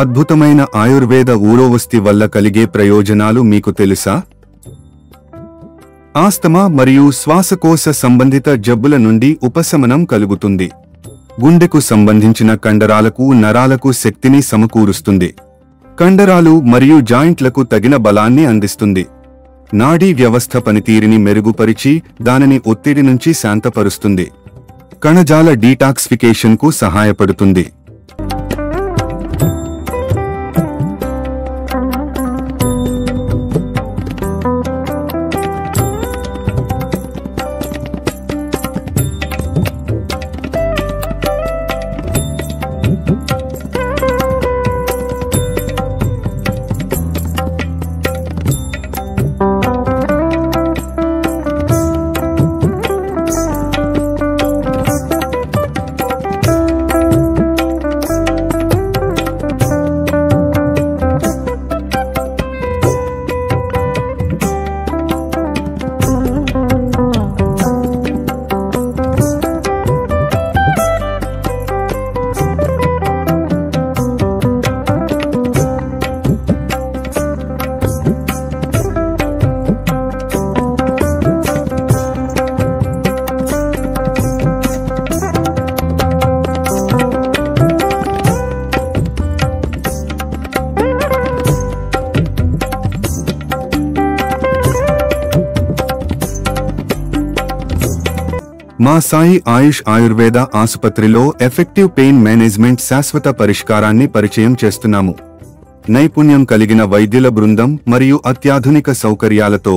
అద్భుతమైన ఆయుర్వేద ఊరోవస్తి వల్ల కలిగే ప్రయోజనాలు మీకు తెలుసా? ఆస్తమా మరియు శ్వాసకోశ సంబంధిత జబ్బుల నుండి ఉపశమనం కలుగుతుంది. గుండెకు సంబంధించిన కండరాలకు నరాలకు శక్తిని సమకూరుస్తుంది. కండరాలు మరియు జాయింట్లకు తగిన బలాన్ని అందిస్తుంది. నాడీ వ్యవస్థ పనితీరుని మెరుగుపరిచి దానిని ఒత్తిడి నుంచి శాంతపరుస్తుంది. కణజాల డీటాక్సిఫికేషన్ కు సహాయపడుతుంది. మా సాయి ఆయుష్ ఆయుర్వేద ఆసుపత్రిలో ఎఫెక్టివ్ పెయిన్ మేనేజ్మెంట్ శాశ్వత పరిష్కారాన్ని పరిచయం చేస్తున్నాము. నైపుణ్యం కలిగిన వైద్యుల బృందం మరియు అత్యాధునిక సౌకర్యాలతో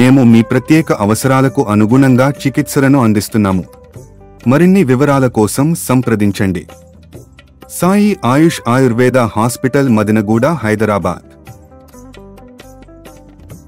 మేము మీ ప్రత్యేక అవసరాలకు అనుగుణంగా చికిత్సలను అందిస్తున్నాము. మరిన్ని వివరాల కోసం సంప్రదించండి. సాయి ఆయుష్ ఆయుర్వేద హాస్పిటల్, మదినగూడ, హైదరాబాద్.